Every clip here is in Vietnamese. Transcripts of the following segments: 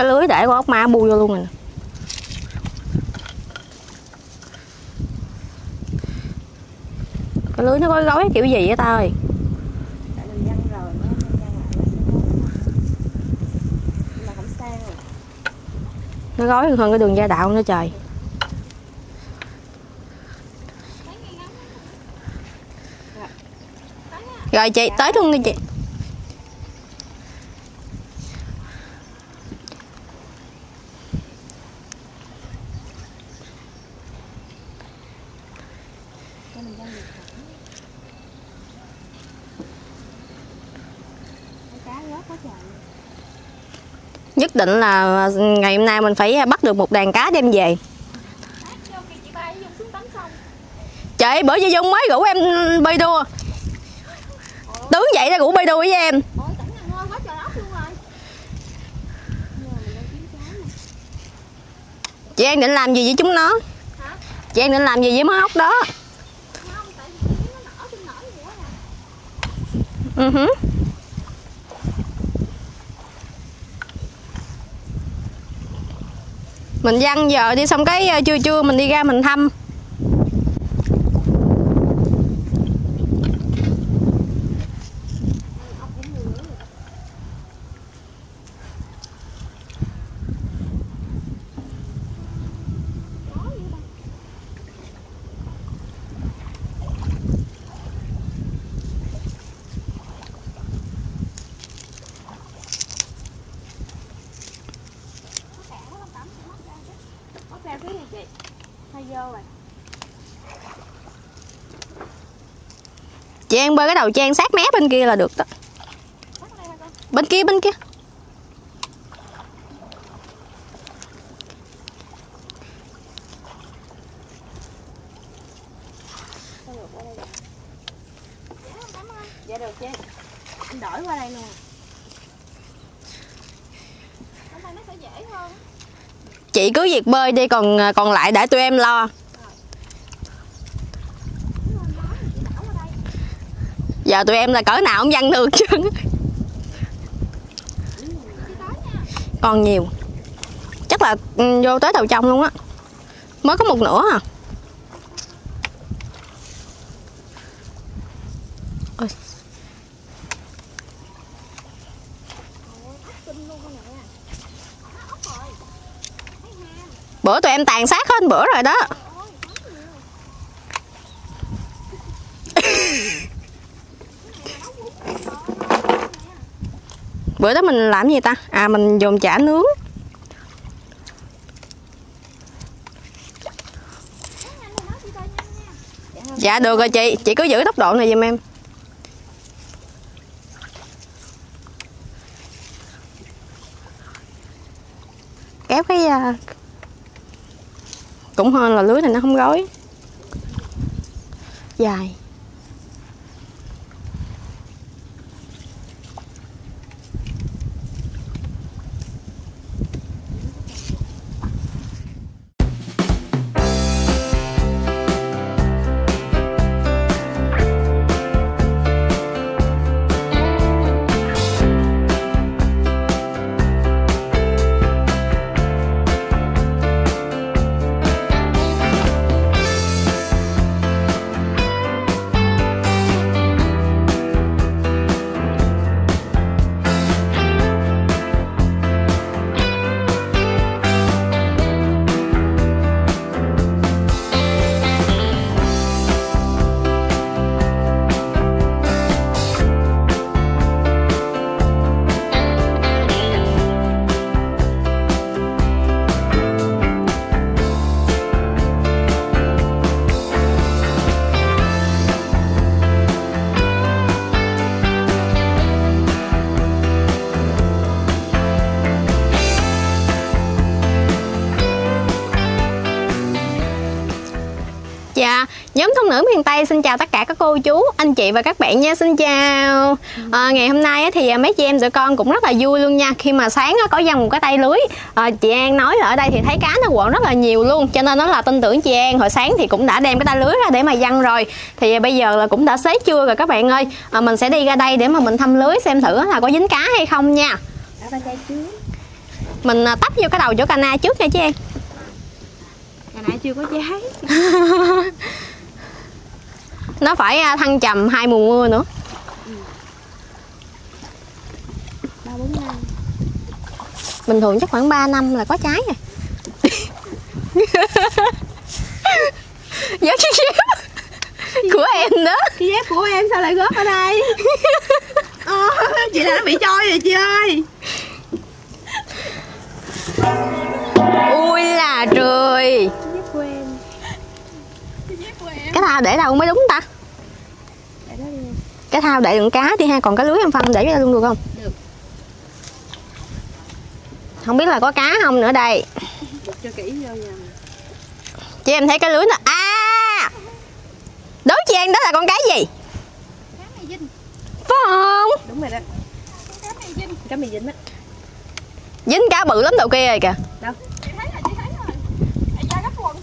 cái lưới để con ốc ma bu vô luôn rồi. Cái lưới nó gói gói kiểu gì vậy ta ơi. Nó gói hơn cái đường gia đạo nữa trời. Rồi chị tới luôn nha chị. Nhất định là ngày hôm nay mình phải bắt được một đàn cá đem về. Chị bữa chị Dung mới rủ em bay đua. Tướng vậy ra rủ bay đua với em. Chị An định làm gì với chúng nó? Chị An định làm gì với má ốc đó? Mình văng giờ đi xong cái trưa trưa mình đi ra mình thăm. Chị An bơi cái đầu Trang sát mé bên kia là được đó. Bên kia bên kia. Dạ được Trang. Em đổi qua đây luôn. Nó sẽ dễ hơn. Chị cứ việc bơi đi, còn lại để tụi em lo. Giờ tụi em là cỡ nào cũng văng được chứ. Còn nhiều. Chắc là vô tới đầu trong luôn á. Mới có một nửa à. Ôi. Bữa tụi em tàn sát hết bữa rồi đó. Bữa đó mình làm gì ta? À mình dồn chả nướng. Dạ được rồi chị. Chị cứ giữ tốc độ này giùm em. Kéo cái... Cũng hơn là lưới này nó không gói. Dài. Nhóm Thôn Nữ Miền Tây xin chào tất cả các cô chú, anh chị và các bạn nha, xin chào. Ngày hôm nay thì mấy chị em tụi con cũng rất là vui luôn nha. Khi mà sáng có dăng một cái tay lưới, chị An nói là ở đây thì thấy cá nó quẩn rất là nhiều luôn. Cho nên nó là tin tưởng chị An, hồi sáng thì cũng đã đem cái tay lưới ra để mà dăng rồi. Thì bây giờ là cũng đã xế trưa rồi các bạn ơi. Mình sẽ đi ra đây để mà mình thăm lưới xem thử là có dính cá hay không nha. Mình tách vô cái đầu chỗ cà na trước nha chị em. Cà na chưa có trái. Nó phải thăng trầm hai mùa mưa nữa. 3-4 năm. Bình thường chắc khoảng 3 năm là có trái rồi. Giỡn cái dép của em đó. Cái dép của em sao lại góp ở đây? Chị là nó bị trôi rồi chị ơi. Ui là trời. Cái dép của em. Cái thao để đâu mới đúng ta? Để đó đi. Cái thao để đựng cá đi ha, còn cái lưới em phân để ra luôn được không? Được. Không biết là có cá không nữa đây. Cho kỹ vô nha. Chị em thấy cái lưới nó a. Đối chị em đó là con cá gì? Cá mè dinh. Phải không? Đúng rồi đó. Cá mè dinh. Cá mè dinh á. Dính cá bự lắm đầu kia rồi kìa. Đâu? Chị thấy rồi, chị thấy rồi. Ai ra gấp quần.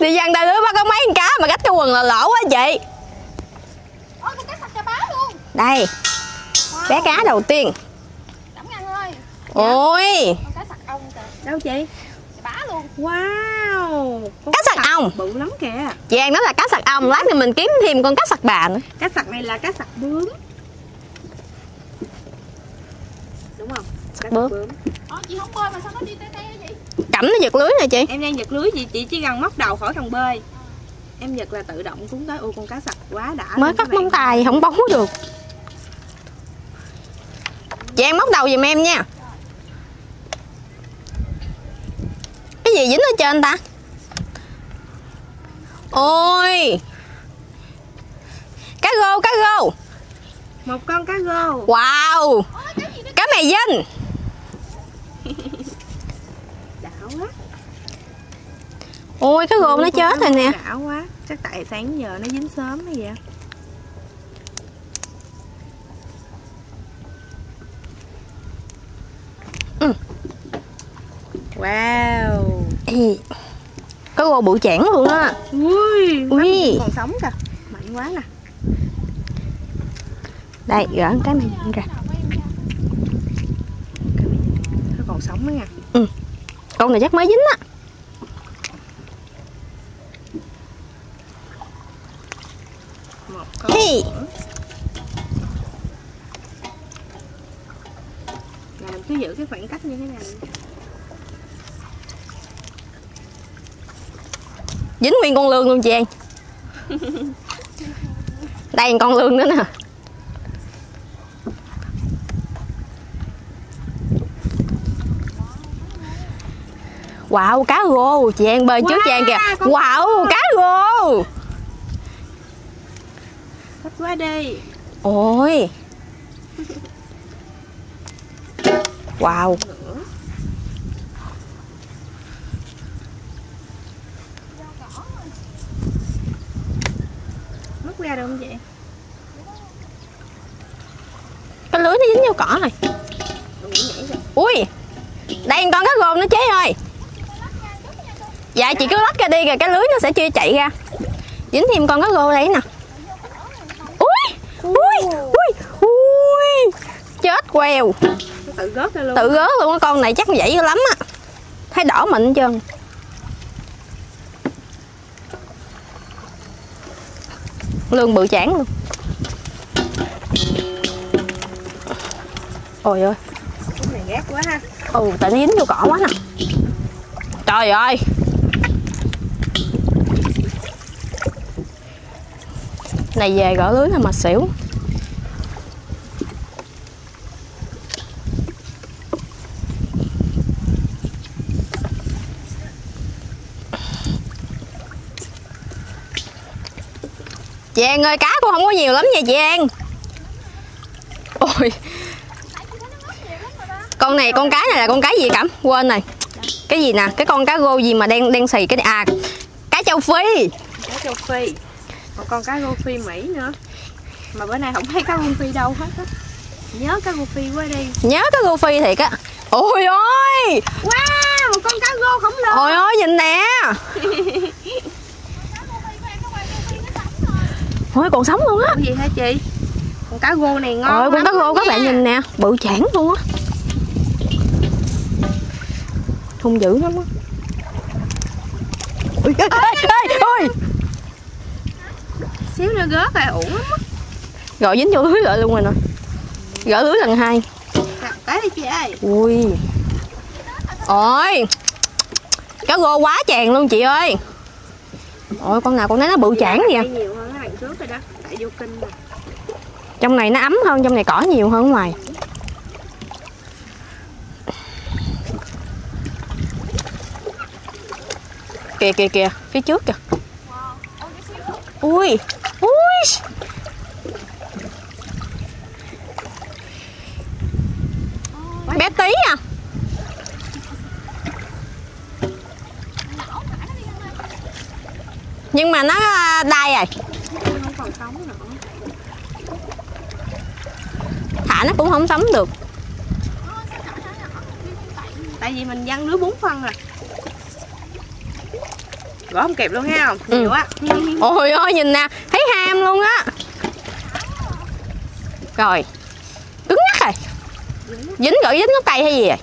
Đi dằn đà lưới bắt có mấy con cá mà gách cái quần là lỗ quá chị. Ôi con cá sặc chà bá luôn. Đây. Wow. Bé cá đầu tiên. Đẫm ngăn ơi. Ôi. Con cá sặc ong kìa. Đâu chị? Chà bá luôn. Wow. Con cá sặc ong. Bự lắm kìa. Chị An nói là cá sặc ong, lát nữa mình kiếm thêm con cá sặc bà nữa. Cá sặc này là cá sặc bướm. Đúng không? Sặc bướm. Chị không bơi mà sao nó đi tê tê vậy? Cẩm nó giật lưới nè chị. Em đang giật lưới gì chị chỉ cần móc đầu khỏi thằng bơi. Em giật là tự động cuốn tới. Ôi con cá sặc quá đã. Mới cắt móng tay không bấu được. Chị An móc đầu giùm em nha. Cái gì dính ở trên ta? Ôi. Cá rô, cá rô. Một con cá rô. Wow. Cá mè dinh. Đảo quá. Ôi cái gồm nó chết rồi nè. Đảo quá. Chắc tại sáng giờ nó dính sớm hay vậy. Ừ. Wow. Cái gồm bự chản luôn á. Ui. Ui. Còn sống kìa. Mạnh quá nè. Đây gỡ cái mè dinh ra. Còn sống đó nha. Ừ. Con này chắc mới dính á. Một con hey. Là mình cứ giữ cái khoảng cách như thế này. Dính nguyên con lươn luôn chị em. Đây con lươn nữa nè. Wow, cá rô, chị An bơi wow, trước chị An kìa. Wow, cá rô. Thích quá đi. Ôi. Wow. Móc ra được không chị? Cái lưới nó dính vô cỏ rồi. Ui. Đây con cá rô nó chế rồi. Dạ chị cứ lách ra đi rồi cái lưới nó sẽ chia chạy ra. Dính thêm con cá rô đây nè. Ui ui ui ui. Chết quèo. Tự gớt ra luôn. Tự gớt luôn á, con này chắc vậy lắm á. Thấy đỏ mịn hết trơn. Lươn bự chản luôn. Ôi ơi. Cái này ghét quá ha. Ừ tại nó dính vô cỏ quá nè. Trời ơi. Này về gỡ lưới là mà xỉu. Chị An ơi cá cũng không có nhiều lắm nha chị An. Ôi. Con này con cá này là con cá gì Cẩm? Quên rồi. Cái gì nè? Cái con cá rô gì mà đen xì cái này. À cá châu Phi. Cá châu Phi. Còn con cá rô Phi Mỹ nữa. Mà bữa nay không thấy cá rô Phi đâu hết á. Nhớ cá rô Phi quá đi. Nhớ cá rô Phi thiệt á. Ôi ôi. Wow, một con cá rô khổng lồ. Ôi ôi nhìn nè. Ôi còn sống luôn á. Gì hả chị? Con cá rô này ngon lắm. Con cá rô các bạn nhìn nè, bự chảng luôn á. Hung dữ lắm á. Ôi ơi, xíu nữa gớt rồi, uổng lắm á. Rồi dính vô lưới lại luôn rồi nè. Gỡ lưới lần hai. Cá đi chị ơi. Ui. Ôi. Cá rô quá chàng luôn chị ơi. Ôi con nào con nấy nó bự chảng vậy. Nhiều hơn cái trước rồi đó, tại vô kinh rồi. Trong này nó ấm hơn, trong này cỏ nhiều hơn ngoài. Kìa kìa kìa, phía trước kìa. Ui. Ui. Bé tí à. Nhưng mà nó đai rồi. Thả nó cũng không sống được. Tại vì mình văng lưới 4 phân rồi. Gõ không kịp luôn ha, không? Nhiều á. Ôi ơi nhìn nè, thấy ham luôn á. Rồi. Cứng ngắt rồi. Dính rồi, dính ngón tay hay gì vậy?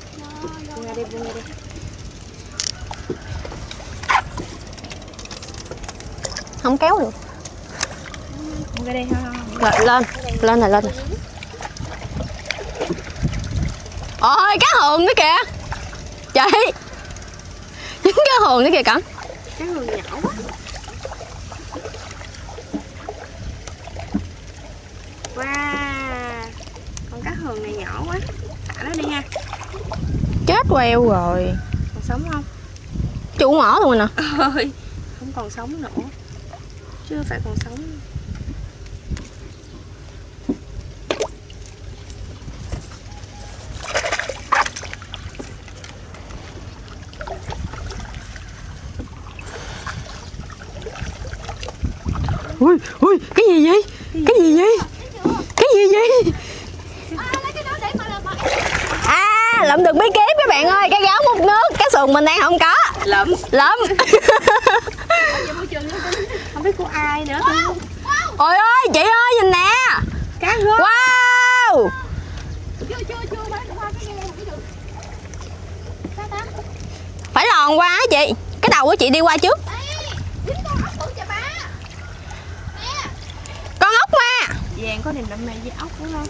Không kéo được. Lên này, lên này. Ôi cá hường nữa kìa. Chị. Dính cá hường nữa kìa Cẩm. Cá hường nhỏ quá. Wow. Con cá hường này nhỏ quá. Thả nó đi ha. Chết queo rồi. Còn sống không? Chủ ngõ luôn rồi nè. Ôi. Không còn sống nữa. Chưa phải còn sống. Ui, ui, cái gì vậy? Cái gì vậy? Cái gì vậy? À, lượm được mấy kép các bạn ơi, cái gáo múc nước, cái sườn mình đang không có. Lượm. Lượm. Không biết của ai nữa. Ôi ơi, chị ơi nhìn nè. Cá rô. Wow. Phải lòn qua á chị. Cái đầu của chị đi qua trước. Vàng có niềm đậm mày với ốc đúng không?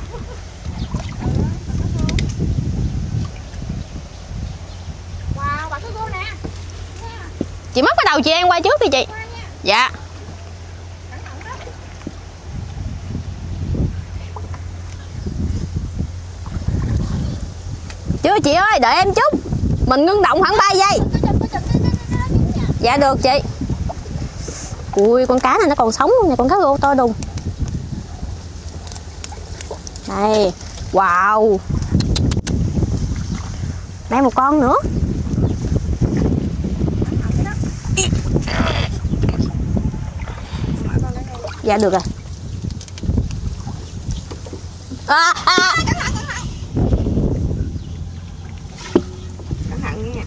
Wow, bà cứ vô nè. Chị móc cái đầu chị An qua trước đi chị. Dạ. Chưa chị ơi, đợi em chút. Mình ngưng động khoảng 3 giây. Dạ được chị. Ui, con cá này nó còn sống luôn nè, con cá rô to đùng. Đây, wow. Đây một con nữa. Dạ được rồi. Cẩn thận nha.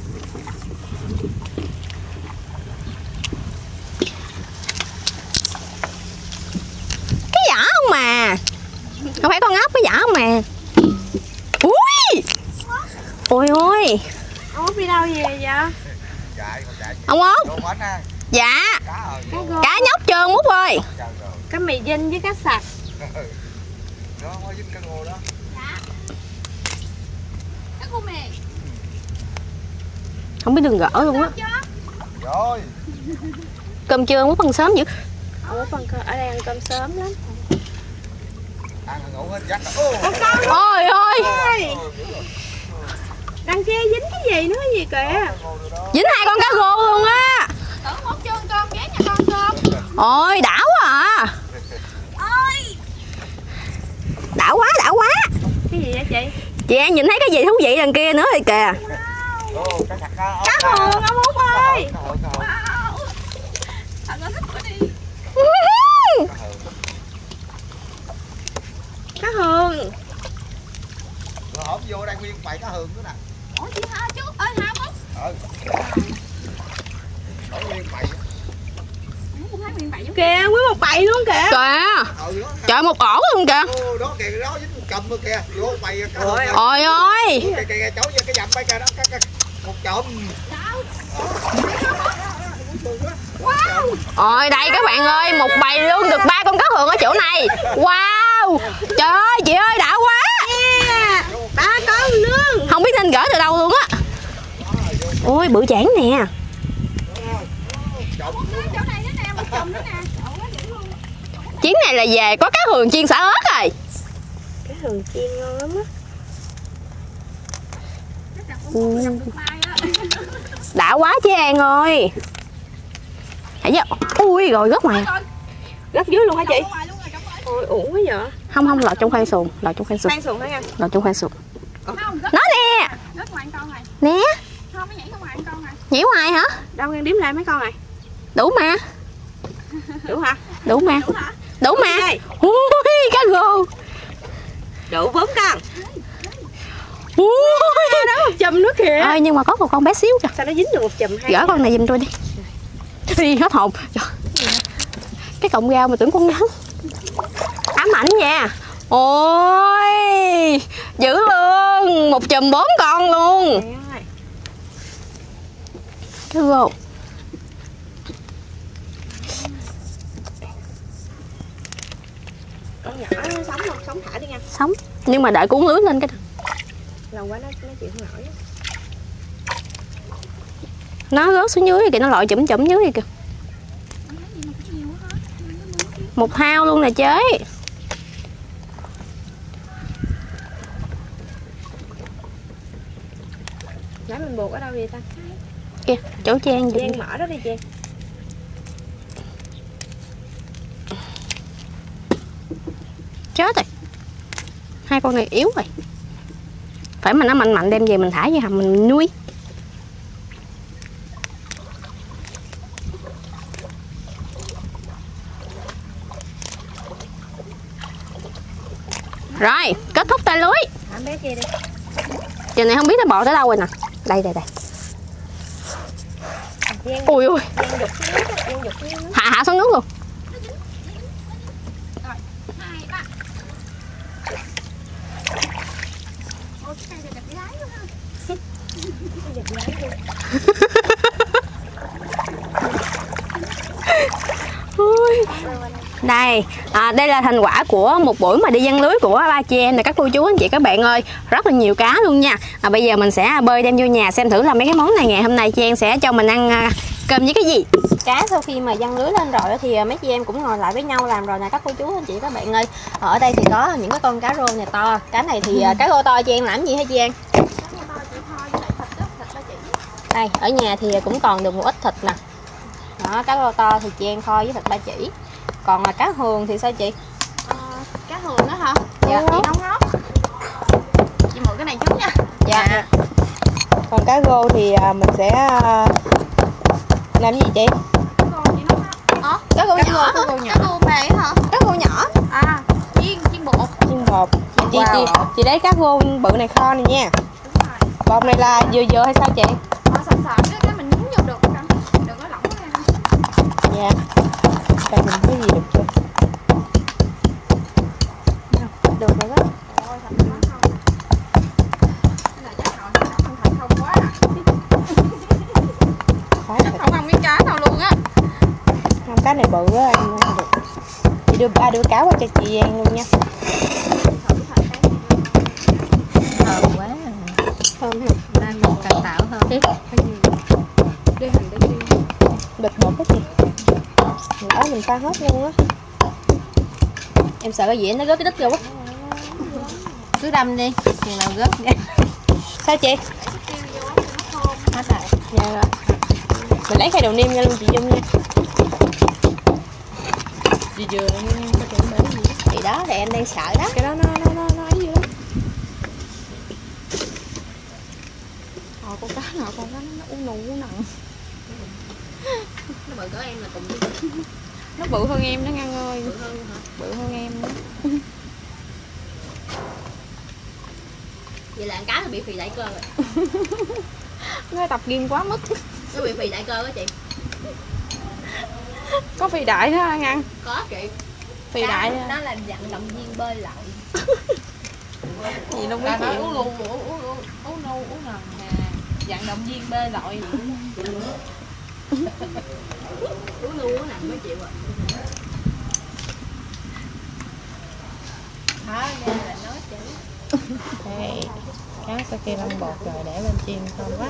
Cái vỏ không mà. Không phải con ốc, cái giả mà. Ui. Ôi ôi. Ông Út đi đâu về vậy? Ông Út. Dạ. Cá nhóc trơn Út ơi. Cá mì dinh với cá sặc. Không biết đường gỡ luôn á. Cơm trưa Út ăn sớm dữ. Út ở đây ăn cơm sớm lắm. Ôi ơi. Đang che dính cái gì nữa gì kìa. Dính 2 con cá rô luôn á. Tưởng Út chưa ăn cơm, ghé nhà con cơm. Ôi đã quá à. Ôi. Đã quá, đã quá. Cái gì vậy chị? Chị An nhìn thấy cái gì thú vị đằng kia nữa rồi kìa. Cá hường ông Út ơi. Cá hường. Rồi hổng vô đây nguyên bầy cá hường nữa nè. Ủa chị ha chú, ơi ha bố. Nguyên bầy. Kìa, quý một bầy luôn kìa. Kìa. Trời, một ổ luôn kìa. Ôi đó kìa, đó dính một cầm luôn kìa. Lố bầy kìa. Ôi ơi. Kìa kìa cháu vô cái dầm bay kìa đó, một chộm. Wow. Ôi đây các bạn ơi, một bầy luôn được 3 con cá hường ở chỗ này. Wow. Trời ơi, chị ơi đã quá. 3 con luôn. Không biết nên gỡ từ đâu luôn á. Ôi bự chảng nè. Chuyến này là về có cá hường chiên xả ớt rồi. Cá hường chiên ngon lắm á. Đã quá chứ An ơi. Ui rồi gớt ngoài. Gớt dưới luôn hả chị? Ôi uổng quá vậy. Không không, lọt trong khoang xuồng, lọt trong khoang xuồng. Khoang xuồng hả em? Lọt trong khoang xuồng. Nó nè. Gớt ngoài con này. Nè. Không nó nhảy ra ngoài con này. Nhảy ngoài hả? Đâu em đếm lại mấy con này. Đủ mà. Đủ hả? Đủ mà. Đủ mà. Ui cá gồ. Đủ 4 con. Ui đó một chùm nữa kìa. Ơi nhưng mà có một con bé xíu kìa. Sao nó dính được một chùm hay. Gỡ con này giùm tôi đi. Đi hết hồn. Cái cọng rau mà tưởng con rắn. Ám ảnh nha. Ôi dữ luôn. Một chùm 4 con luôn. Cái gồ. Con nhỏ nó sống không? Sống thả đi nha. Sống. Nhưng mà đợi cuốn lưới lên cái lòng quá nó chịu không nổi. Nó rớt xuống dưới kìa, nó lội chụm chụm dưới kìa. Một hao luôn nè chế. Nãy mình buộc ở đâu vậy ta? Kìa, chỗ Trang vậy. Trang mở đó đi Trang. Chết rồi. Hai con này yếu rồi. Phải mà nó mạnh mạnh đem về mình thả vô hầm mình nuôi. Rồi, kết thúc tay lưới. Thả bé kia đi. Giờ này không biết nó bỏ tới đâu rồi nè. Đây đây đây. Ui ui. Hạ hạ xuống nước luôn. Đây, đây là thành quả của một buổi mà đi giăng lưới của ba chị em này các cô chú anh chị các bạn ơi. Rất là nhiều cá luôn nha. Bây giờ mình sẽ bơi đem vô nhà xem thử là mấy cái món này ngày hôm nay chị em sẽ cho mình ăn cơm với cái gì. Cá sau khi mà giăng lưới lên rồi thì mấy chị em cũng ngồi lại với nhau làm rồi nè các cô chú anh chị các bạn ơi. Ở đây thì có những cái con cá rô này to. Cá này thì cá rô to chị em làm gì hả chị em? Đây, ở nhà thì cũng còn được một ít thịt nè. Đó, cá rô to thì chị em kho với thịt ba chỉ. Còn là cá hường thì sao chị? Cá hường đó hả? Dạ, chị nấu ngót. Chị mượn cái này trước nha. Dạ. Còn cá rô thì mình sẽ làm gì chị? Cá rô chị nấu ngót. Hả? Cá rô nhỏ. Cá rô này hả? Cá rô nhỏ. À, chiên bột. Chiên bột. Wow. Chị lấy cá rô bự này kho này nha. Đúng rồi. Bột này là dừa hay sao chị? Cái mình nhúng vô được. Đừng có lỏng ra. Dạ. Tại mình có gì được chưa? Được rồi đó. Ôi, thật là mắc không. Cái này chắc hồi nó không thành không quá à. Chắc không miếng cá nào luôn á. Không, cá này bự á, ăn không được. Chị đưa ba đứa cá qua cho chị ăn luôn nha. Thơm quá. Thơm hả? Đang một cà tạo thơm. Đưa hành để chiên. Bịch bột hết chị. Đó mình pha hết luôn á. Em sợ cái dĩa nó gớt cái đít ra quá. Cứ đâm đi, chừng nào gớt nha. Sao chị? Hết rồi. Dạ rồi. Mình lấy khay đầu niêm ra luôn chị Dung nha. Chị vừa có chuẩn bị gì đó. Thì đó thì em đang sợ đó. Cái đó nó ấy gì đó. Ồ con cá nào con cá nó u nù u nặng. Nó bự cỡ em là cùng đi. Nó bự hơn em đó Ngân ơi. Bự hơn hả? Bự hơn em đó. Vậy là ăn cá nó bị phì đại cơ rồi. Nó tập gym quá mức. Nó bị phì đại cơ đó chị. Có phi đại đó ăn ăn. Có chị. Phi đại nó là vận động viên bơi lội. Gì đâu biết chị uống luôn, uống lần nè. Vận động viên bơi lội gì cũng uống luôn, uống nặng mới chịu rồi. Đó nha là nói chữ. Đây, cá sau khi lăn bột rồi để lên chiên thơm quá.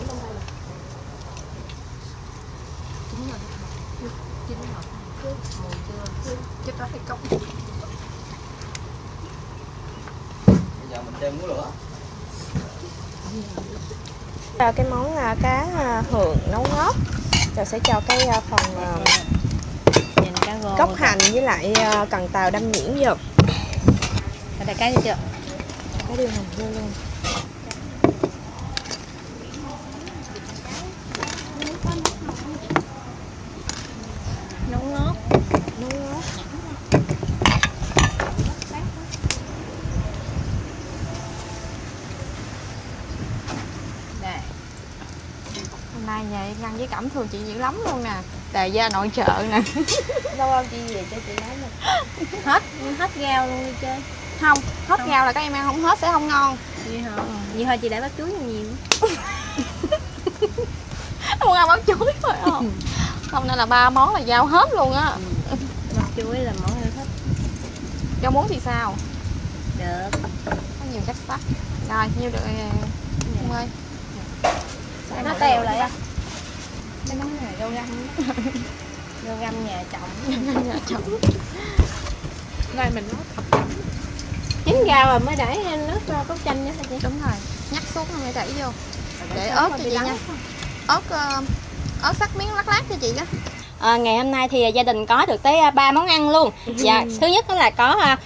Chín rồi. Mùi chưa? Chết đó thấy cốc. Bây giờ mình đem muối lửa. Cái món cá hường nấu ngót. Rồi sẽ cho cái phần cốc hành với lại cần tàu đâm nhuyễn vô. Đặt cái gì chưa? Cái đường hồng vô luôn. Nấu ngót. Đây. Hôm nay nhà em ăn với Cẩm thường chị dữ lắm luôn nè. Đài gia nội trợ nè. Lâu lâu chị về cho chị nấu nè. Hết rau luôn đi chơi. Không, hết rau là các em ăn không hết sẽ không ngon. Vậy thôi chị để bắp chuối nhiều. Không ăn bắp chuối thôi không nên là ba món là giao hết luôn á. Bắp chuối là món yêu thích. Rau muống thì sao? Được. Có nhiều cách sắc. Rồi, nhiêu được Hương ơi. Nó tèo lại. Cái món này rau răm. Rau răm nhà chồng. Đây mình nấu thập cẩm. Chín rau rồi mới để nước cốt chanh nữa hả chị? Đúng rồi, nhắc xuống rồi mới đẩy vô. Để ớt cho chị nha. Ớt sắc miếng lát lát cho chị đó. Ngày hôm nay thì gia đình có được tới 3 món ăn luôn. Dạ, thứ nhất đó là có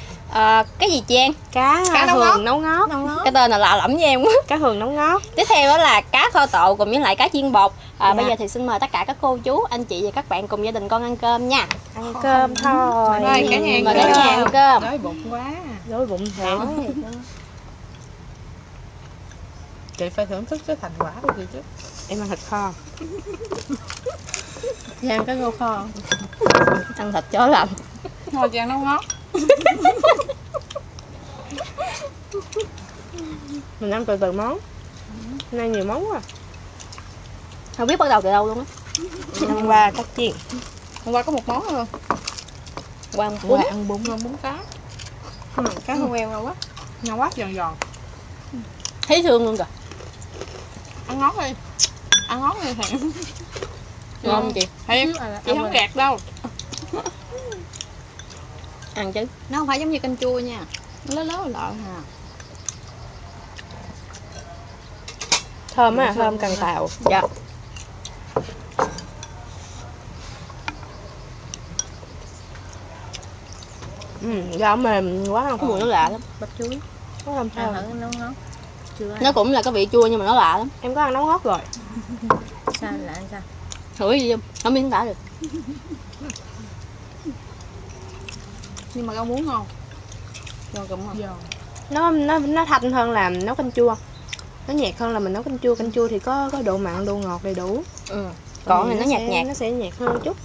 cái gì chị em? Cá hường nấu ngót. Cái tên là lạ lẫm với em quá. Cá hường nấu ngót. Tiếp theo đó là cá kho tộ cùng với lại cá chiên bột. Bây giờ thì xin mời tất cả các cô chú, anh chị và các bạn cùng gia đình con ăn cơm nha. Ăn cơm thôi. Mời cả nhà ăn cơm. Đói bụng quá. Đói bụng thiệt. Chị phải thưởng thức cái thành quả của chị chứ. Em ăn thịt kho. Chị ăn cái ngô kho. Ăn thịt chó lạnh. Thôi chị ăn nấu ngót. Mình ăn từ từ món. Hôm nay nhiều món quá. Không biết bắt đầu từ đâu luôn á. Hôm qua có chiên. Hôm qua có một món thôi. Qua ăn bún cá. Cá hương queo ngon quá. Ngon quá, giòn. Thấy thương luôn rồi. Ăn ngót đi. Thằng ngon không chị? Thiệt, chị không gạt đâu. Ăn chứ. Nó không phải giống như canh chua nha. Nó lớn lợn hả? Thơm á, thơm cần tàu. Dạ. Rau mềm quá không? Có mùi nó lạ lắm. Bắp chuối. Có thơm thơm. Nó cũng là có vị chua nhưng mà nó lạ lắm. Em có ăn nấu ngót rồi. Sao lạ sao? Thử gì không biết tả được. Nhưng mà rau muống ngon. Giòn cụm không? Giòn. Nó thanh hơn là nấu canh chua. Nó nhạt hơn là mình nấu canh chua. Canh chua thì có độ mặn, độ ngọt đầy đủ. Còn này nó nhạt. Nó sẽ nhạt hơn chút.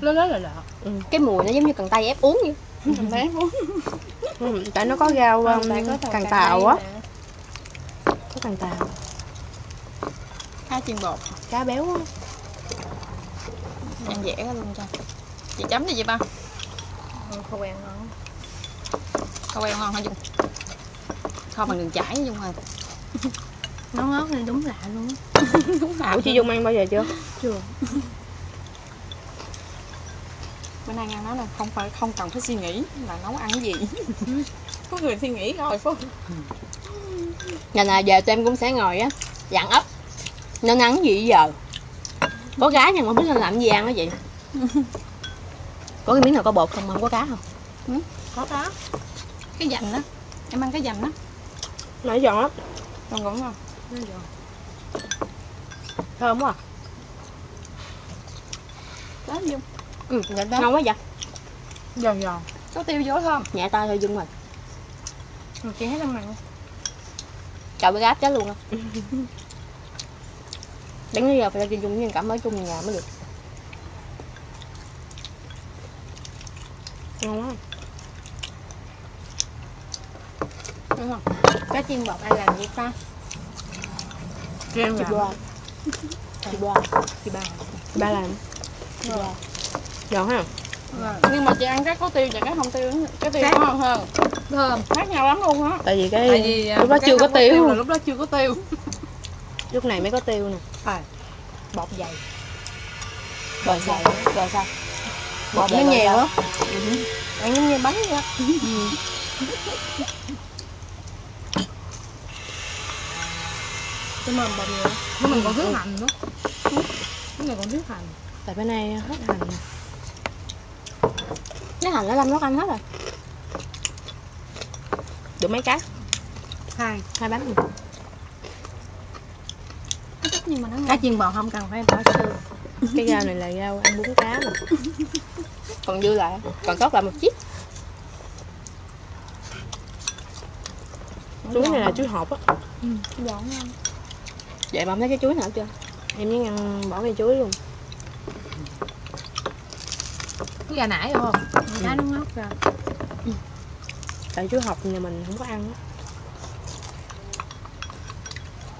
Nó là lợn. Cái mùi nó giống như cần tây ép uống vậy. Cần tây ép uống. Tại nó có rau cần tàu á. Có cần tàu. Cá chiên bột. Cá béo á. Ăn dẻ luôn cho. Chị chấm đi chị ba. Kho queo ngon. Kho queo ngon hả Dung? Kho bằng đường chải Dung ơi. Nấu ngót này đúng lạ luôn. Ủa chị Dung ăn bao giờ chưa? Chưa. Bữa nay ăn nó là không cần phải suy nghĩ là nấu ăn gì. Có người suy nghĩ rồi phút. Nên là giờ tụi em cũng sẽ ngồi á dặn ốc. Nên ăn gì giờ? Có gái nhưng mà không biết nên làm gì ăn đó chị. Có cái miếng nào có bột không mà không có cá không? Có cá. Cái dành đó. Em ăn cái dành đó. Nó giòn lắm. Còn vẫn không? Nó giòn. Thơm quá à. Đó Dung. Ngon quá vậy. Giòn. Có tiêu vô thơm. Nhẹ tay thôi Dung rồi. Mà chị thấy nó mặn. Trời bị gáp chết luôn á. Đến bây giờ phải ra Dung với Cẩm ở chung nhà mới được. Ngon quá. Đúng không? Cái chiên bột ai làm vậy ta? Em làm. Chị ba làm. Giòn ha. Nhưng mà chị ăn cái có tiêu và cái không tiêu, cái tiêu nó ngon hơn. Thơm, khác nhau lắm luôn á. Tại vì lúc đó chưa có tiêu. Lúc đó chưa có tiêu. Lúc này mới có tiêu nè. À, bột dày. Rồi sao? Bột nó nhiều á. Ăn giống như bánh vậy. Cái mềm bột nhiều. Cái mình còn thiếu hành nữa. Cái này còn thiếu hành. Tại bữa nay hết hành nè. Cái hành nó làm nó ăn hết rồi. Được mấy cái? Hai bánh rồi. Nhưng mà cá chiên bò không cần phải bỏ xương. Cái rau này là rau ăn bún cá mà. Còn dư lại, còn sót lại một chiếc. Chuối này là chuối hộp á. Vậy mà không thấy cái chuối nào chưa? Em mới ăn bỏ cái chuối luôn. Cái gà nãy không? Cá nó ngót ra. Tại chuối hộp nhà mình không có ăn á.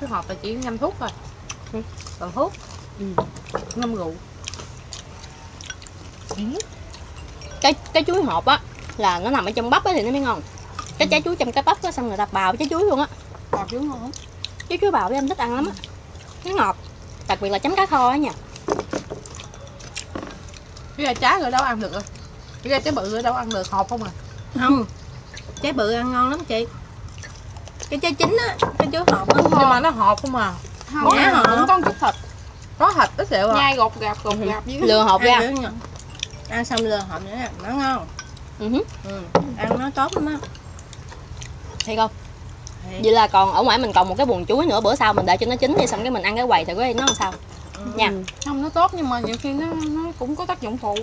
Chuối hộp là chỉ ngâm thuốc thôi. Còn hút ngâm rượu. Cái chuối hộp á là nó nằm ở trong bắp á thì nó mới ngon. Cái trái chuối trong cái bắp á xong người ta bào trái chuối luôn á. Bào chuối ngon. Trái chuối bào em thích ăn lắm á. Nó ngọt, đặc biệt là chấm cá kho á nha. Cái trái rồi đâu ăn được rồi. Cái trái bự rồi đâu ăn được, hộp không à? Không. Trái bự ăn ngon lắm chị. Cái trái chín á, cái chuối hộp nó ngon. Nhưng mà nó hộp không à? Không, dạ, hộp cũng có chút thịt. Có thịt ít xịu à. Nhai gột gạp với lừa hộp ra. Ăn xong lừa hộp nữa nè, nó ngon. Ăn nó tốt lắm á. Thiệt không? Thiệt. Vậy là còn ở ngoài mình còn một cái buồng chuối nữa, bữa sau mình để cho nó chín đi xong cái mình ăn cái quầy thì cái nó làm sao? Nha. Không, nó tốt nhưng mà nhiều khi nó cũng có tác dụng phụ.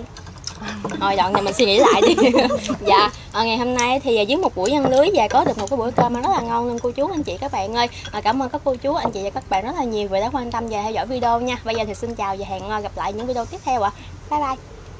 Thôi đoạn nhà mình suy nghĩ lại đi. Dạ, ngày hôm nay thì với một buổi ăn lưới và có được một cái buổi cơm mà rất là ngon luôn cô chú anh chị các bạn ơi. Cảm ơn các cô chú anh chị và các bạn rất là nhiều vì đã quan tâm và theo dõi video nha. Bây giờ thì xin chào và hẹn gặp lại những video tiếp theo ạ. Bye bye.